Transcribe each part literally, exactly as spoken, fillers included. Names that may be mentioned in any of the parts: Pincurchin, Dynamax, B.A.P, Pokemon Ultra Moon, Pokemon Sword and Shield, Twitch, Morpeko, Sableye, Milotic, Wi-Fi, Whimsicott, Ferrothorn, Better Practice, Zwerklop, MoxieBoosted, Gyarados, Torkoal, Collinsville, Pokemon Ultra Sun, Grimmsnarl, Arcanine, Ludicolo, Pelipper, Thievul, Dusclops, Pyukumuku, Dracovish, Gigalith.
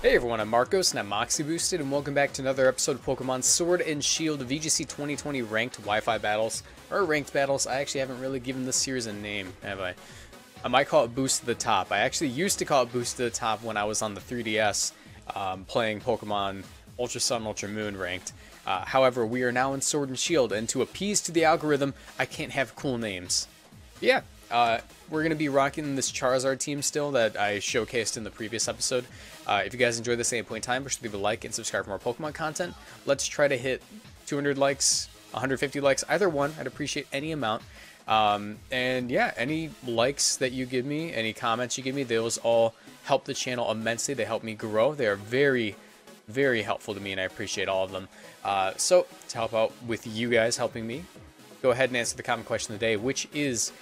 Hey everyone, I'm Marcos and I'm MoxieBoosted, and welcome back to another episode of Pokemon Sword and Shield V G C twenty twenty ranked Wi-Fi battles, or ranked battles. I actually haven't really given this series a name, have I? I might call it Boost to the Top. I actually used to call it Boost to the Top when I was on the three D S um, playing Pokemon Ultra Sun, Ultra Moon ranked. Uh, however, we are now in Sword and Shield, and to appease to the algorithm, I can't have cool names. Yeah. Uh, we're going to be rocking this Charizard team still that I showcased in the previous episode. Uh, if you guys enjoyed this at any point in time, be sure to leave a like and subscribe for more Pokemon content. Let's try to hit two hundred likes, one hundred fifty likes, either one. I'd appreciate any amount. Um, and yeah, any likes that you give me, any comments you give me, those all help the channel immensely. They help me grow. They are very, very helpful to me, and I appreciate all of them. Uh, so to help out with you guys helping me, go ahead and answer the common question of the day, which is...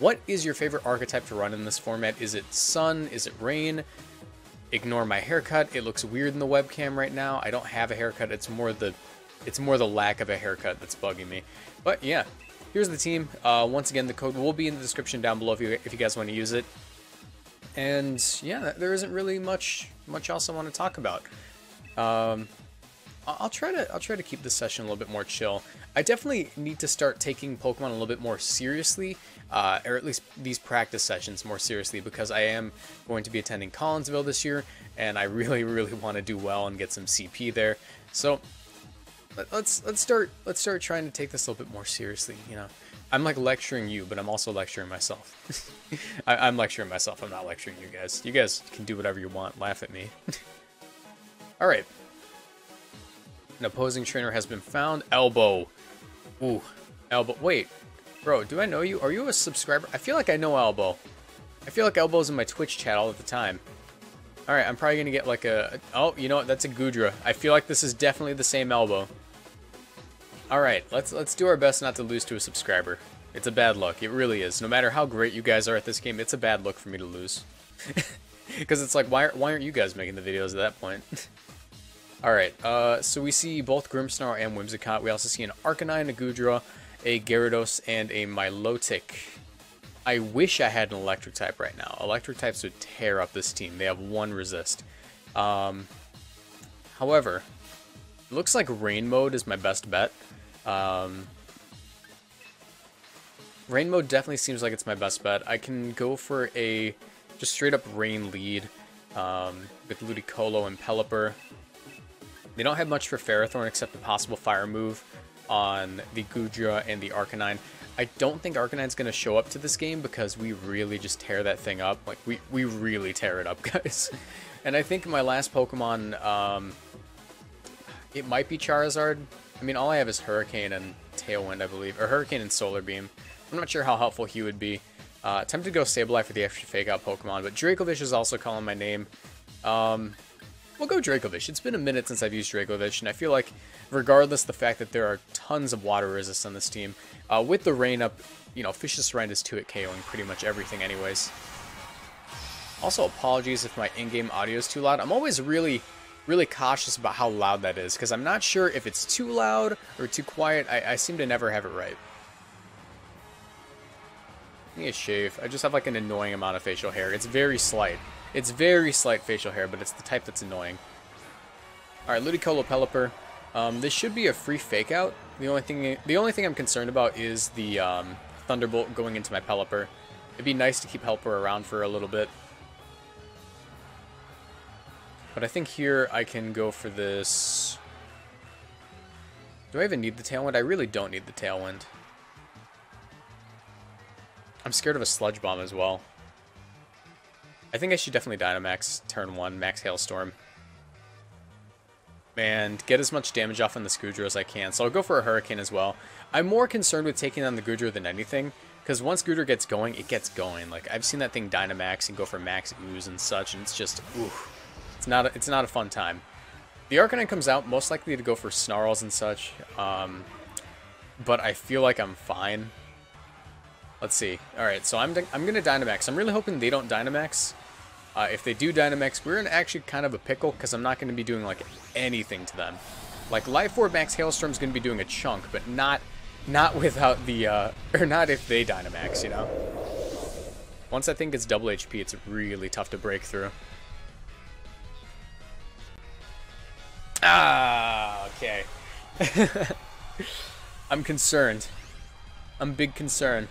what is your favorite archetype to run in this format? Is it sun? Is it rain? Ignore my haircut. It looks weird in the webcam right now. I don't have a haircut. It's more the, it's more the lack of a haircut that's bugging me. But yeah, here's the team. Uh, once again, the code will be in the description down below if you if you guys want to use it. And yeah, there isn't really much much else I want to talk about. Um, I'll try to I'll try to keep this session a little bit more chill. I definitely need to start taking Pokemon a little bit more seriously, uh, or at least these practice sessions more seriously, because I am going to be attending Collinsville this year, and I really, really want to do well and get some C P there. So let's let's start let's start trying to take this a little bit more seriously. You know, I'm like lecturing you, but I'm also lecturing myself. I, I'm lecturing myself. I'm not lecturing you guys. You guys can do whatever you want. Laugh at me. All right. An opposing trainer has been found. Elbow. Ooh, Elbow. Wait, bro, do I know you? Are you a subscriber? I feel like I know Elbow. I feel like Elbow's in my Twitch chat all of the time. All right, I'm probably going to get like a... oh, you know what? That's a Goodra. I feel like this is definitely the same Elbow. All right, let's, let's do our best not to lose to a subscriber. It's a bad luck. It really is. No matter how great you guys are at this game, it's a bad look for me to lose. Because it's like, why, why aren't you guys making the videos at that point? Alright, uh, so we see both Grimmsnarl and Whimsicott. We also see an Arcanine, a Goodra, a Gyarados, and a Milotic. I wish I had an Electric type right now. Electric types would tear up this team. They have one resist. Um, however, it looks like Rain Mode is my best bet. Um, Rain Mode definitely seems like it's my best bet. I can go for a just straight up Rain lead um, with Ludicolo and Pelipper. They don't have much for Ferrothorn except a possible fire move on the Goodra and the Arcanine. I don't think Arcanine's going to show up to this game because we really just tear that thing up. Like, we, we really tear it up, guys. And I think my last Pokemon, um, it might be Charizard. I mean, all I have is Hurricane and Tailwind, I believe. Or Hurricane and Solar Beam. I'm not sure how helpful he would be. Uh, attempted to go Sableye for the extra fake-out Pokemon, but Dracovish is also calling my name. Um... We'll go Dracovish. It's been a minute since I've used Dracovish, and I feel like, regardless of the fact that there are tons of water resists on this team, uh, with the rain up, you know, Fish's Surrender is two hit KOing pretty much everything anyways. Also, apologies if my in-game audio is too loud. I'm always really, really cautious about how loud that is, because I'm not sure if it's too loud or too quiet. I, I seem to never have it right. I need a shave. I just have, like, an annoying amount of facial hair. It's very slight. It's very slight facial hair, but it's the type that's annoying. Alright, Ludicolo, Pelipper. Um, this should be a free fake-out. The only thing the only thing I'm concerned about is the um, Thunderbolt going into my Pelipper. It'd be nice to keep Pelipper around for a little bit. But I think here I can go for this... do I even need the Tailwind? I really don't need the Tailwind. I'm scared of a Sludge Bomb as well. I think I should definitely Dynamax turn one, max Hailstorm. And get as much damage off on the Goodra as I can, so I'll go for a Hurricane as well. I'm more concerned with taking on the Goodra than anything, because once Goodra gets going, it gets going. Like, I've seen that thing Dynamax and go for max Ooze and such, and it's just, oof. It's not a, it's not a fun time. The Arcanine comes out, most likely to go for Snarls and such, um, but I feel like I'm fine. Let's see. Alright, so I'm, I'm going to Dynamax. I'm really hoping they don't Dynamax. Uh, if they do Dynamax, we're in actually kind of a pickle, because I'm not going to be doing, like, anything to them. Like, Life Orb Max Hailstorm's going to be doing a chunk, but not not without the, uh, or not if they Dynamax, you know? Once I think it's double H P, it's really tough to break through. Ah, okay. I'm concerned. I'm big concern.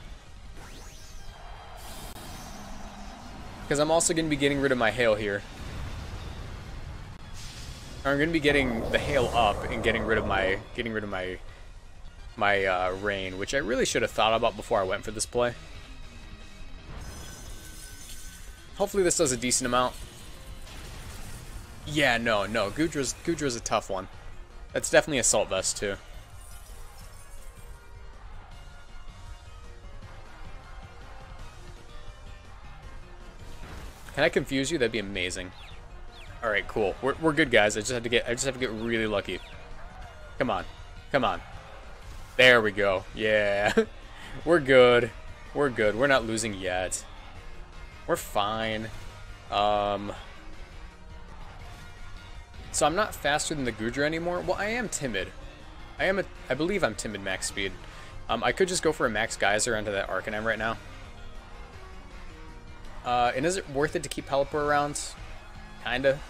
Because I'm also going to be getting rid of my hail here. I'm going to be getting the hail up and getting rid of my getting rid of my my uh, rain, which I really should have thought about before I went for this play. Hopefully this does a decent amount. Yeah, no, no. Goodra's, Goodra's a tough one. That's definitely Assault Vest, too. Can I confuse you? That'd be amazing. Alright, cool. We're, we're good, guys. I just have to get I just have to get really lucky. Come on. Come on. There we go. Yeah. We're good. We're good. We're not losing yet. We're fine. Um... So I'm not faster than the Goodra anymore. Well, I am timid. I am a, I believe I'm timid max speed. Um, I could just go for a max geyser onto that Arcanine right now. Uh, and is it worth it to keep Pelipper around? Kinda.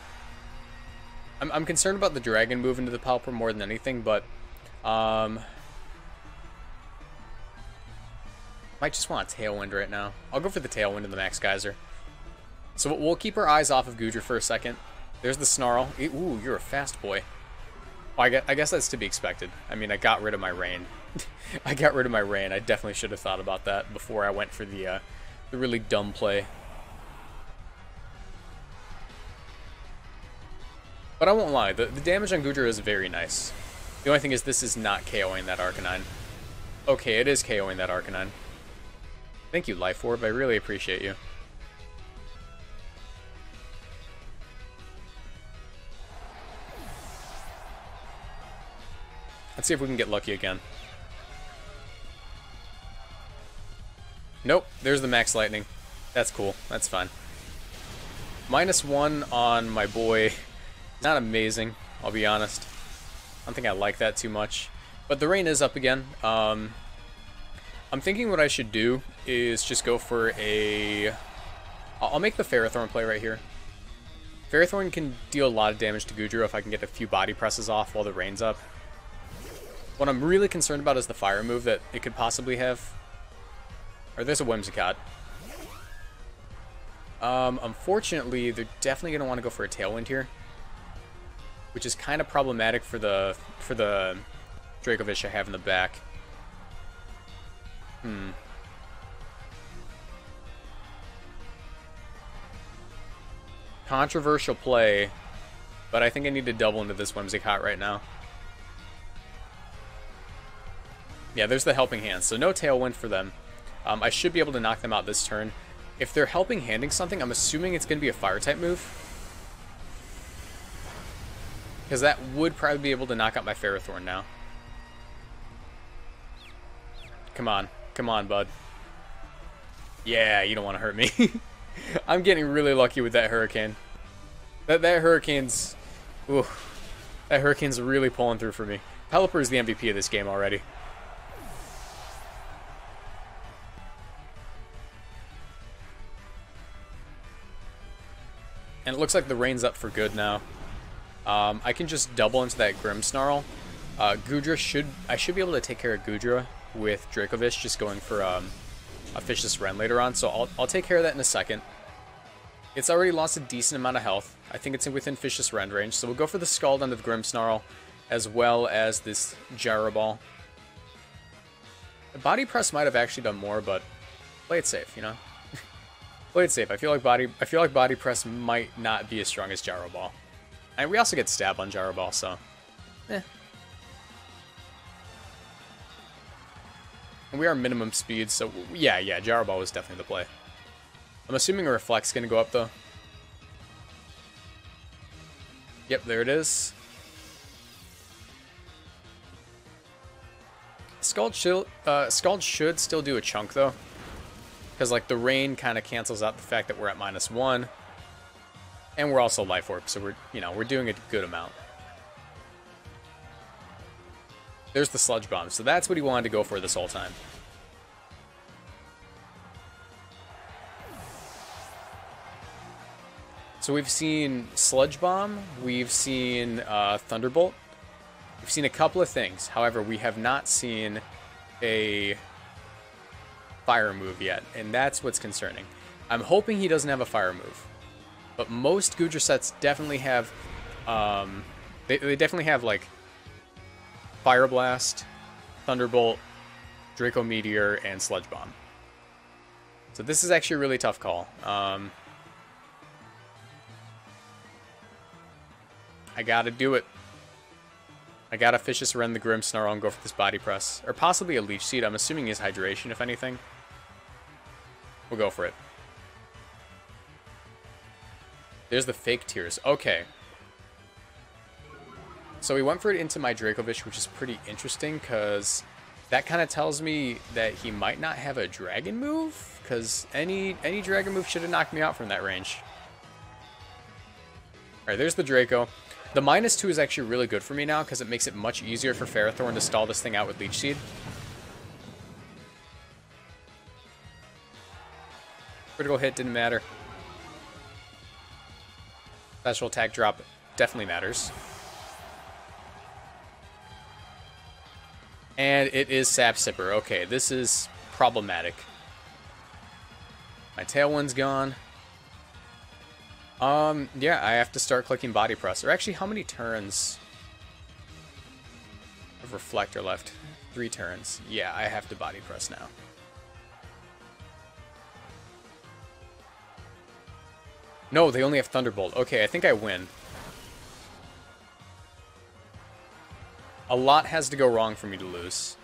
I'm, I'm concerned about the dragon move into the Pelipper more than anything, but... Um, might just want a Tailwind right now. I'll go for the Tailwind and the max geyser. So we'll keep our eyes off of Goodra for a second. There's the Snarl. Ooh, you're a fast boy. Oh, I, guess, I guess that's to be expected. I mean, I got rid of my rain. I got rid of my rain. I definitely should have thought about that before I went for the, uh, the really dumb play. But I won't lie, the, the damage on Goodra is very nice. The only thing is this is not KOing that Arcanine. Okay, it is KOing that Arcanine. Thank you, Life Orb. I really appreciate you. Let's see if we can get lucky again. Nope, there's the max lightning. That's cool, that's fine. Minus one on my boy. Not amazing, I'll be honest. I don't think I like that too much. But the rain is up again. Um, I'm thinking what I should do is just go for a... I'll make the Ferrothorn play right here. Ferrothorn can deal a lot of damage to Goodra if I can get a few body presses off while the rain's up. What I'm really concerned about is the fire move that it could possibly have. Or there's a Whimsicott. Um, unfortunately, they're definitely going to want to go for a Tailwind here, which is kind of problematic for the for the Dracovish I have in the back. Hmm. Controversial play, but I think I need to double into this Whimsicott right now. Yeah, there's the Helping Hand, so no Tailwind for them. Um, I should be able to knock them out this turn. If they're Helping Handing something, I'm assuming it's going to be a Fire-type move. Because that would probably be able to knock out my Ferrothorn now. Come on. Come on, bud. Yeah, you don't want to hurt me. I'm getting really lucky with that Hurricane. That, that Hurricane's... Ooh, that Hurricane's really pulling through for me. Pelipper is the M V P of this game already. And it looks like the rain's up for good now. Um, I can just double into that Grimmsnarl. Uh, Goodra should... I should be able to take care of Goodra with Dracovish, just going for um, a Vicious Wren later on. So I'll, I'll take care of that in a second. It's already lost a decent amount of health. I think it's within Vicious Wren range. So we'll go for the Scald onto the Grimmsnarl, as well as this Gyro Ball. The Body Press might have actually done more, but play it safe, you know? Play it safe. I feel like body. I feel like body press might not be as strong as Gyro Ball, and we also get stab on Gyro Ball, so. Eh. And we are minimum speed, so yeah, yeah. Gyro Ball was definitely the play. I'm assuming a Reflect's gonna go up though. Yep, there it is. Scald should uh, Scald should still do a chunk though. Because, like, the rain kind of cancels out the fact that we're at minus one. And we're also Life Orb, so we're, you know, we're doing a good amount. There's the Sludge Bomb, so that's what he wanted to go for this whole time. So we've seen Sludge Bomb, we've seen uh, Thunderbolt, we've seen a couple of things. However, we have not seen a fire move yet, and that's what's concerning. I'm hoping he doesn't have a fire move, but most Goodra sets definitely have, um, they, they definitely have like Fire Blast, Thunderbolt, Draco Meteor, and Sludge Bomb. So this is actually a really tough call. Um, I gotta do it. I gotta Vicious Rend the Grimmsnarl and go for this Body Press. Or possibly a Leech Seed. I'm assuming he has Hydration, if anything. We'll go for it. There's the fake tears. Okay. So we went for it into my Dracovish, which is pretty interesting, because that kind of tells me that he might not have a Dragon move, because any, any Dragon move should have knocked me out from that range. Alright, there's the Draco. The minus two is actually really good for me now, because it makes it much easier for Ferrothorn to stall this thing out with Leech Seed. Critical hit didn't matter. Special attack drop definitely matters. And it is Sap Sipper. Okay, this is problematic. My Tailwind's gone. Um, yeah, I have to start clicking Body Press. Or actually, how many turns of Reflect are left? Three turns. Yeah, I have to Body Press now. No, they only have Thunderbolt. Okay, I think I win. A lot has to go wrong for me to lose.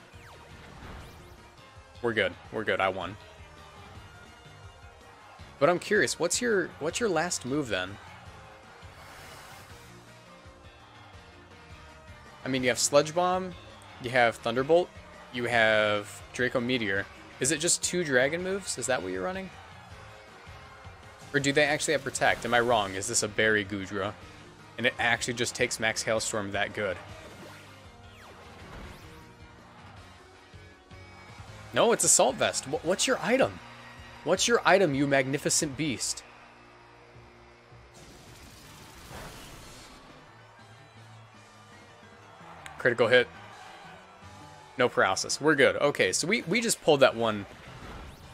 We're good. We're good. I won. But I'm curious, what's your what's your last move then? I mean, you have Sludge Bomb, you have Thunderbolt, you have Draco Meteor. Is it just two Dragon moves? Is that what you're running? Or do they actually have Protect? Am I wrong? Is this a Berry Goodra? And it actually just takes Max Hailstorm that good. No, it's Assault Vest. What's your item? What's your item, you magnificent beast? Critical hit. No paralysis. We're good. Okay, so we, we just pulled that one.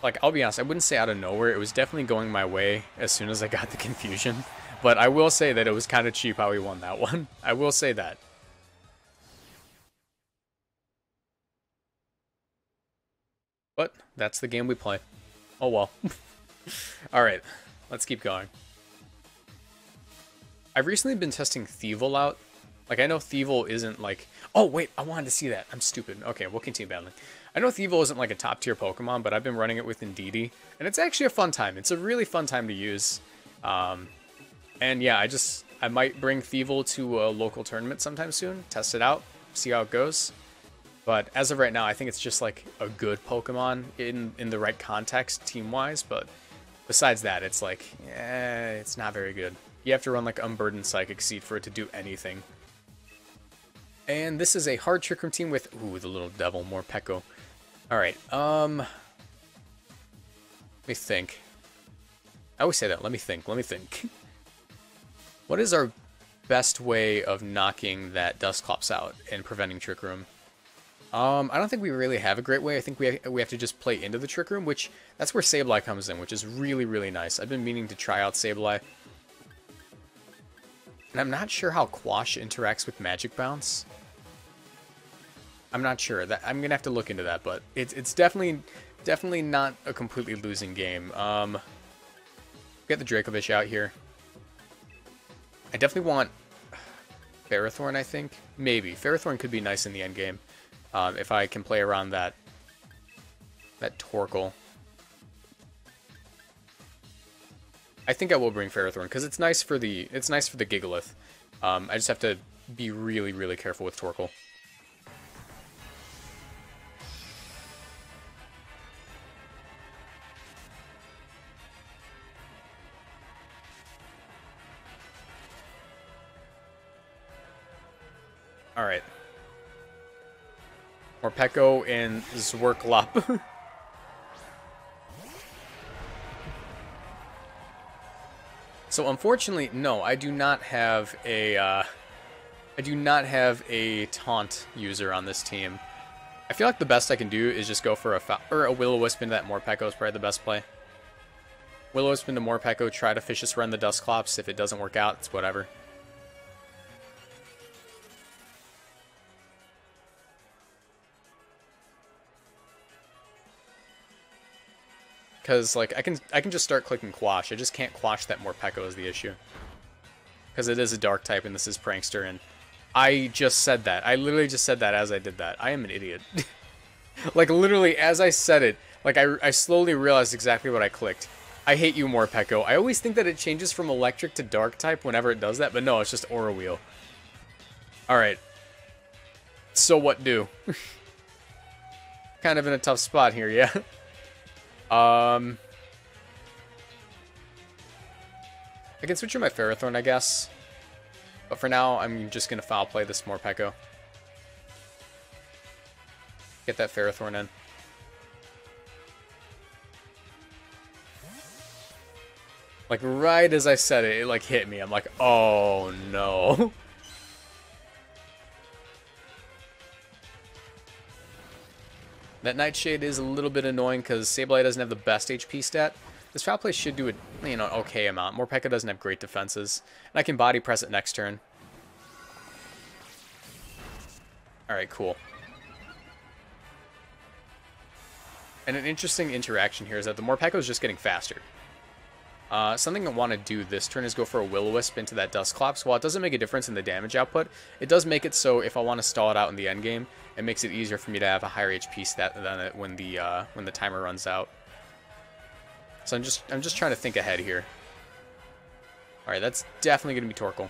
Like, I'll be honest, I wouldn't say out of nowhere. It was definitely going my way as soon as I got the confusion. But I will say that it was kind of cheap how we won that one. I will say that. But that's the game we play. Oh well. Alright, let's keep going. I've recently been testing Thievul out. Like, I know Thievul isn't like... Oh, wait, I wanted to see that. I'm stupid. Okay, we'll continue battling. I know Thievul isn't like a top-tier Pokemon, but I've been running it with Indeedee, and it's actually a fun time. It's a really fun time to use. Um, and yeah, I just... I might bring Thievul to a local tournament sometime soon, test it out, see how it goes. But as of right now, I think it's just like a good Pokemon in, in the right context, team-wise. But besides that, it's like, eh, it's not very good. You have to run like Unburdened Psychic Seed for it to do anything. And this is a hard Trick Room team with, ooh, the little devil, Morpeko. Alright, um, let me think. I always say that, let me think, let me think. What is our best way of knocking that Dusclops out and preventing Trick Room? Um, I don't think we really have a great way. I think we, ha we have to just play into the Trick Room, which that's where Sableye comes in, which is really, really nice. I've been meaning to try out Sableye. And I'm not sure how Quash interacts with Magic Bounce. I'm not sure. That I'm going to have to look into that, but it's, it's definitely definitely not a completely losing game. Um, get the Dracovish out here. I definitely want Ferrothorn, I think. Maybe. Ferrothorn could be nice in the end game. Um, if I can play around that that Torkoal. I think I will bring Ferrothorn because it's nice for the it's nice for the Gigalith. Um, I just have to be really really careful with Torkoal. All right. Morpeko and Zwerklop. So unfortunately, no, I do not have a, uh, I do not have a taunt user on this team. I feel like the best I can do is just go for a fou or a Will-O-Wisp into that Morpeko is probably the best play. Will-O-Wisp into Morpeko, try to Vicious Run the Dusclops. If it doesn't work out, it's whatever. Because, like, I can I can just start clicking Quash. I just can't Quash that Morpeko is the issue. Because it is a Dark type, and this is Prankster, and I just said that. I literally just said that as I did that. I am an idiot. Like, literally, as I said it, like, I, I slowly realized exactly what I clicked. I hate you, Morpeko. I always think that it changes from Electric to Dark type whenever it does that, but no, it's just Aura Wheel. Alright. So what do? Kind of in a tough spot here, yeah? Um, I can switch to my Ferrothorn, I guess. But for now, I'm just going to foul play this Morpeko. Get that Ferrothorn in. Like, right as I said it, it, like, hit me. I'm like, oh, no. That Nightshade is a little bit annoying because Sableye doesn't have the best H P stat. This foul play should do a, you know, an okay amount. Morpeko doesn't have great defenses. And I can body press it next turn. Alright, cool. And an interesting interaction here is that the Morpeko is just getting faster. Uh, something I want to do this turn is go for a Will-O-Wisp into that Dusclops. While it doesn't make a difference in the damage output, it does make it so if I want to stall it out in the endgame, it makes it easier for me to have a higher H P stat than it when the uh, when the timer runs out. So I'm just I'm just trying to think ahead here. All right, that's definitely going to be Torkoal.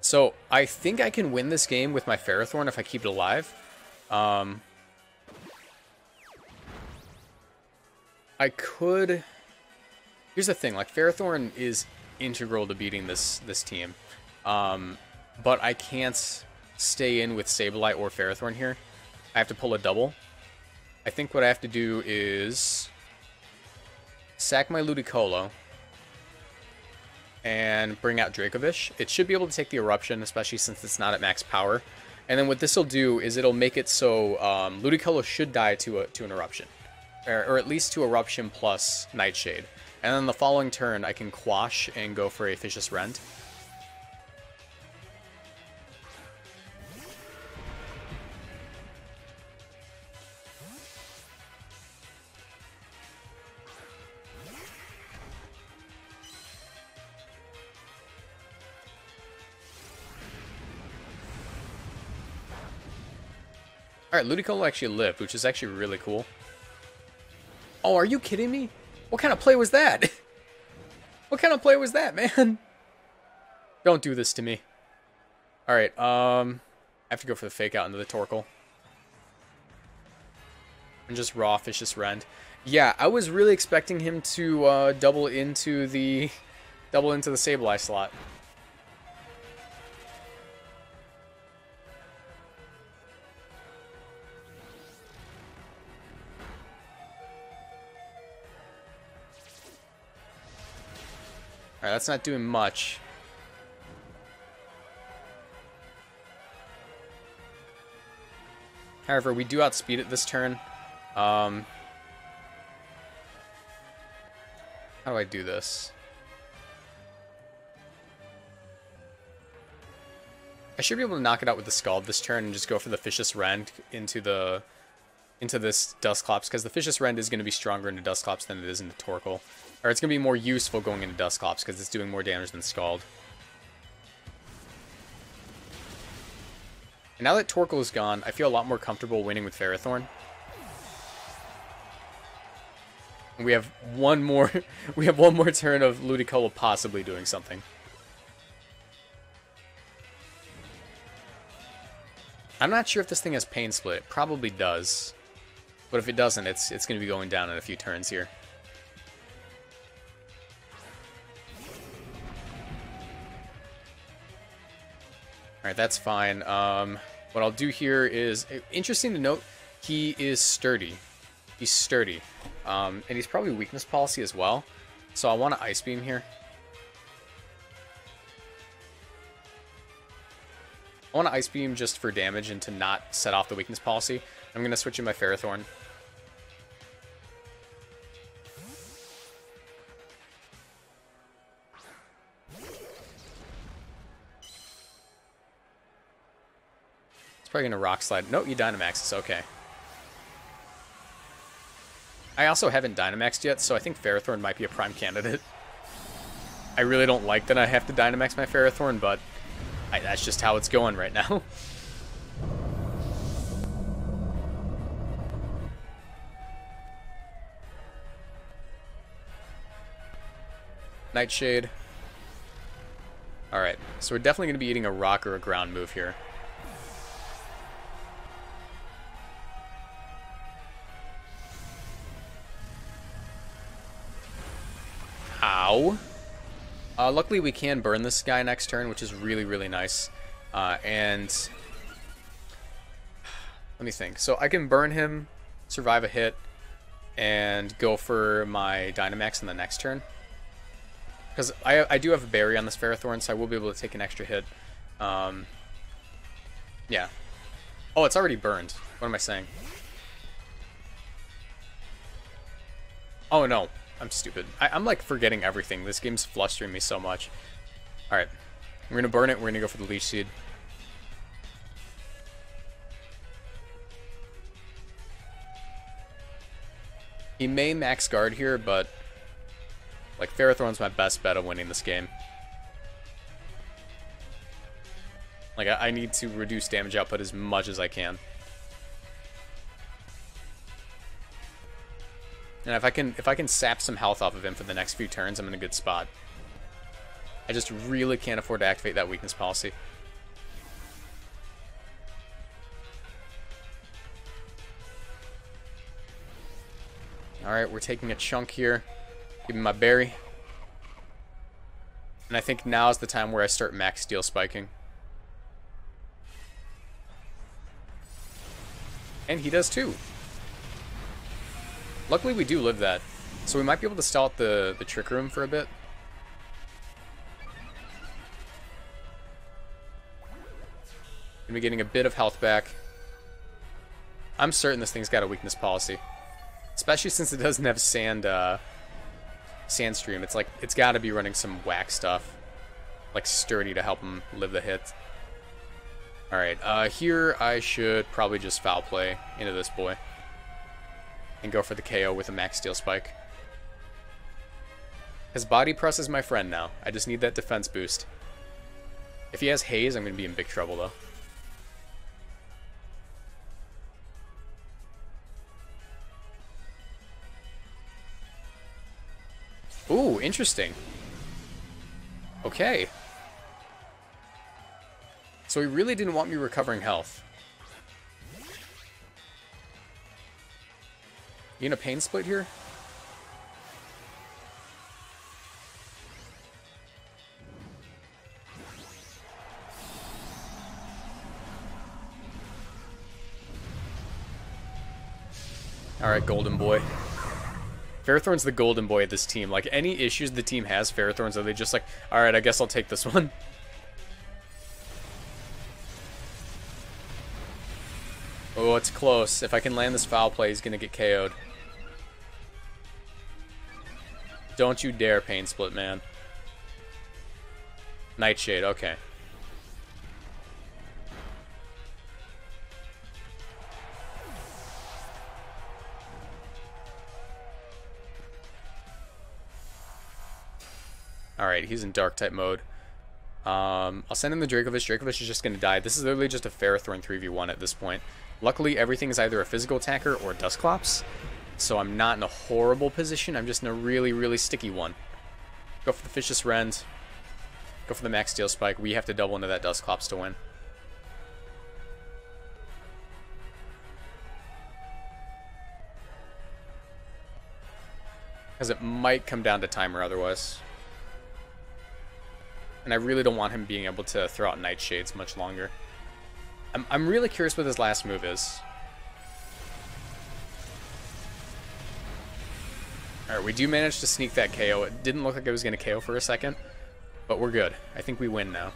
So, I think I can win this game with my Ferrothorn if I keep it alive. Um, I could... Here's the thing, like, Ferrothorn is integral to beating this, this team. Um, but I can't stay in with Sableye or Ferrothorn here. I have to pull a double. I think what I have to do is... sack my Ludicolo and bring out Dracovish. It should be able to take the Eruption, especially since it's not at max power. And then what this will do is it'll make it so um, Ludicolo should die to a, to an Eruption, or, or at least to Eruption plus Nightshade. And then the following turn, I can Quash and go for a Vicious Rend. Alright, Ludicolo actually lived, which is actually really cool. Oh, are you kidding me? What kind of play was that? What kind of play was that, man? Don't do this to me. Alright, um... I have to go for the fake out into the Torkoal. And just raw Vicious Rend. Yeah, I was really expecting him to uh, double into the... double into the Sableye slot. Alright, that's not doing much. However, we do outspeed it this turn. Um, how do I do this? I should be able to knock it out with the Scald this turn and just go for the Vicious Rend into the into this Dusclops, because the Vicious Rend is going to be stronger into Dusclops than it is into Torkoal. Or it's going to be more useful going into Dusclops because it's doing more damage than Scald. And now that Torkoal is gone, I feel a lot more comfortable winning with Ferrothorn. And we have one more we have one more turn of Ludicolo possibly doing something. I'm not sure if this thing has Pain Split. It probably does. But if it doesn't, it's it's going to be going down in a few turns here. Alright, that's fine. Um, what I'll do here is, interesting to note, he is sturdy. He's sturdy. Um, and he's probably weakness policy as well. So I want to Ice Beam here. I want to Ice Beam just for damage and to not set off the weakness policy. I'm going to switch in my Ferrothorn. It's probably going to Rock Slide. No, you Dynamax. It's okay. I also haven't Dynamaxed yet, so I think Ferrothorn might be a prime candidate. I really don't like that I have to Dynamax my Ferrothorn, but I, that's just how it's going right now. Nightshade. Alright, so we're definitely going to be eating a rock or a ground move here. Ow. Uh, luckily, we can burn this guy next turn, which is really, really nice. Uh, and let me think. So I can burn him, survive a hit, and go for my Dynamax in the next turn. Because I, I do have a berry on this Ferrothorn, so I will be able to take an extra hit. Um, yeah. Oh, it's already burned. What am I saying? Oh, no. I'm stupid. I, I'm like forgetting everything. This game's flustering me so much. Alright. We're gonna burn it. We're gonna go for the Leech Seed. He may max guard here, but like Ferrothorn's my best bet of winning this game. Like I, I need to reduce damage output as much as I can. And if I can if I can sap some health off of him for the next few turns, I'm in a good spot. I just really can't afford to activate that weakness policy. Alright, we're taking a chunk here. Give me my berry. And I think now is the time where I start max steel spiking. And he does too. Luckily, we do live that, so we might be able to stall out the, the Trick Room for a bit. Gonna be getting a bit of health back. I'm certain this thing's got a weakness policy, especially since it doesn't have sand, uh, sand stream. It's like it's got to be running some whack stuff, like sturdy to help him live the hit. All right, uh, here I should probably just foul play into this boy. And go for the K O with a max steel spike. His body press is my friend now. I just need that defense boost. If he has haze, I'm going to be in big trouble though. Ooh, interesting. Okay. So he really didn't want me recovering health. You gonna Pain Split here? Alright, Golden Boy. Ferrothorn's the Golden Boy of this team. Like, any issues the team has, Ferrothorn's, are they just like, alright, I guess I'll take this one. Oh, it's close. If I can land this foul play, he's gonna get K O'd. Don't you dare Pain Split, man. Nightshade, okay. Alright, he's in Dark-type mode. Um, I'll send in the Dracovish. Dracovish is just going to die. This is literally just a Ferrothorn three v one at this point. Luckily, everything is either a physical attacker or Dusclops. So I'm not in a horrible position. I'm just in a really, really sticky one. Go for the Vicious Rend. Go for the Max Steel Spike. We have to double into that Dusclops to win. Because it might come down to timer otherwise. and I really don't want him being able to throw out Nightshades much longer. I'm, I'm really curious what his last move is. Alright, we do manage to sneak that K O. It didn't look like it was going to K O for a second, but we're good. I think we win now.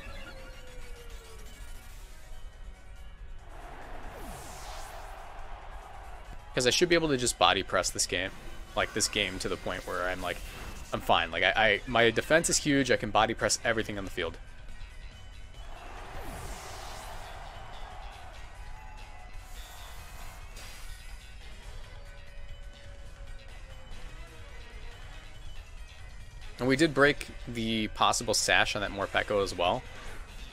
Because I should be able to just body press this game, like this game to the point where I'm like, I'm fine. Like I, I my defense is huge. I can body press everything on the field. And we did break the possible sash on that Morpeko as well.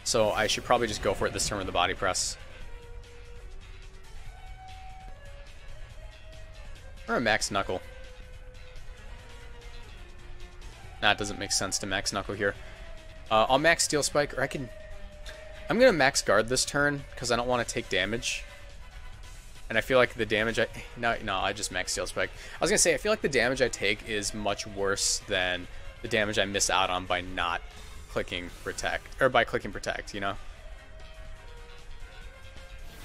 So I should probably just go for it this turn with the body press. Or a Max Knuckle. Nah, it doesn't make sense to Max Knuckle here. Uh, I'll Max Steel Spike, or I can... I'm going to Max Guard this turn, because I don't want to take damage. And I feel like the damage I... No, no, I just Max Steel Spike. I was going to say, I feel like the damage I take is much worse than the damage I miss out on by not clicking Protect, or by clicking Protect, you know?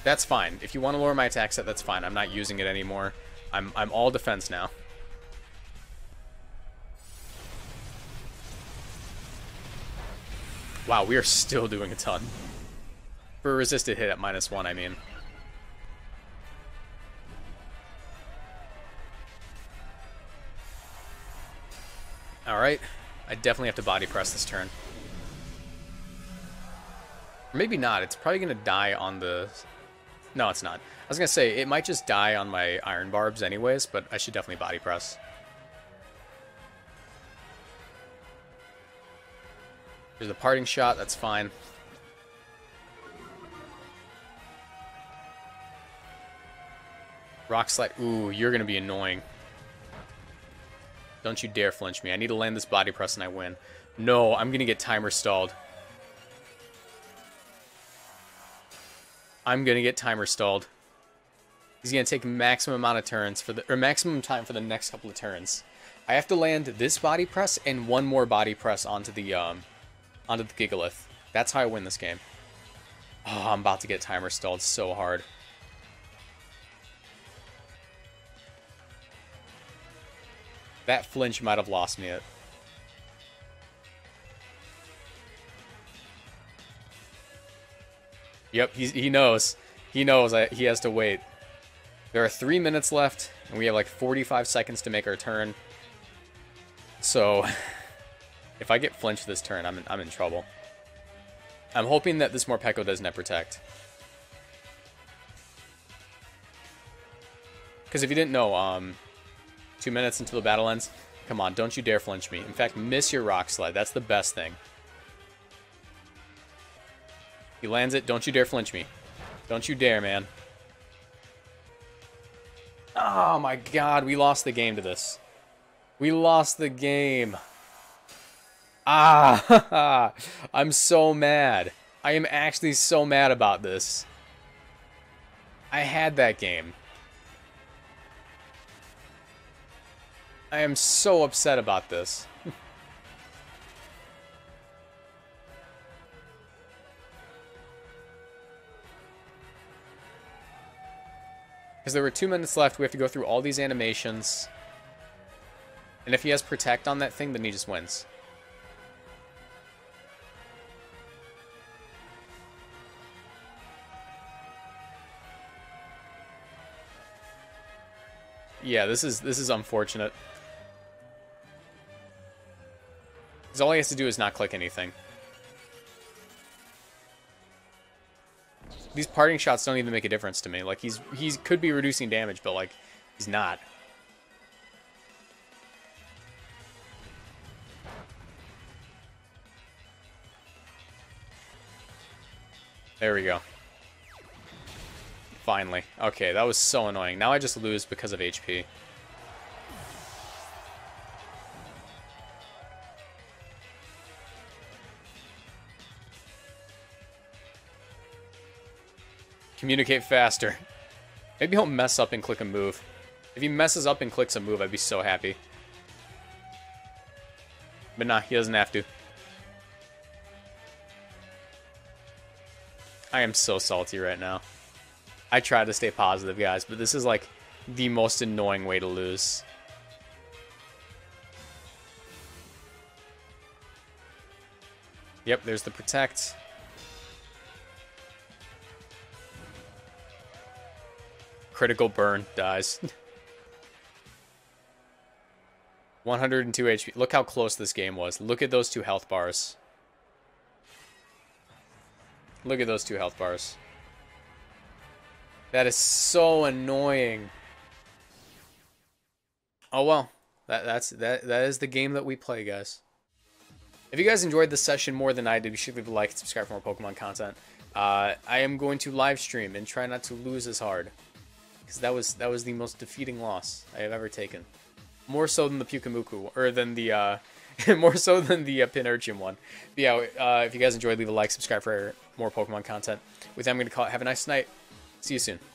That's fine. If you want to lower my attack set, that's fine. I'm not using it anymore. I'm, I'm all defense now. Wow, we are still doing a ton. For a resisted hit at minus one, I mean. Alright. I definitely have to body press this turn. Or maybe not. It's probably going to die on the... No, it's not. I was going to say, it might just die on my Iron Barbs anyways, but I should definitely body press. There's the parting shot, that's fine. Rock Slide. Ooh, you're going to be annoying. Don't you dare flinch me. I need to land this body press and I win. No, I'm going to get timer stalled. I'm going to get timer stalled. He's going to take maximum amount of turns for the, or maximum time for the next couple of turns. I have to land this body press and one more body press onto the um, onto the Gigalith. That's how I win this game. Oh, I'm about to get timer stalled so hard. That flinch might have lost me it. Yep, he's, he knows. He knows I, he has to wait. There are three minutes left, and we have like forty-five seconds to make our turn. So, if I get flinched this turn, I'm in, I'm in trouble. I'm hoping that this Morpeko does net protect. Because if you didn't know, um, two minutes until the battle ends. Come on, don't you dare flinch me. In fact, miss your Rock Slide. That's the best thing. He lands it. Don't you dare flinch me. Don't you dare, man. Oh my god, we lost the game to this. We lost the game. Ah, I'm so mad. I am actually so mad about this. I had that game. I am so upset about this. Because there were two minutes left, we have to go through all these animations. And if he has Protect on that thing, then he just wins. Yeah, this is this is unfortunate. Because all he has to do is not click anything. These parting shots don't even make a difference to me. Like, he's he could be reducing damage, but, like, he's not. There we go. Finally. Okay, that was so annoying. Now I just lose because of H P. Communicate faster. Maybe he'll mess up and click a move. If he messes up and clicks a move, I'd be so happy. But nah, he doesn't have to. I am so salty right now. I try to stay positive, guys, but this is like the most annoying way to lose. Yep, there's the protect. Critical burn, dies. one hundred two H P. Look how close this game was. Look at those two health bars. Look at those two health bars. That is so annoying. Oh well, that that's that that is the game that we play, guys. If you guys enjoyed this session more than I did, be sure to leave a like and subscribe for more Pokemon content. Uh, I am going to live stream and try not to lose as hard, because that was that was the most defeating loss I have ever taken, more so than the Pyukumuku or than the uh, more so than the uh, Pincurchin one. But yeah, uh, if you guys enjoyed, leave a like, subscribe for more Pokemon content. With that, I'm going to call it. Have a nice night. See you soon.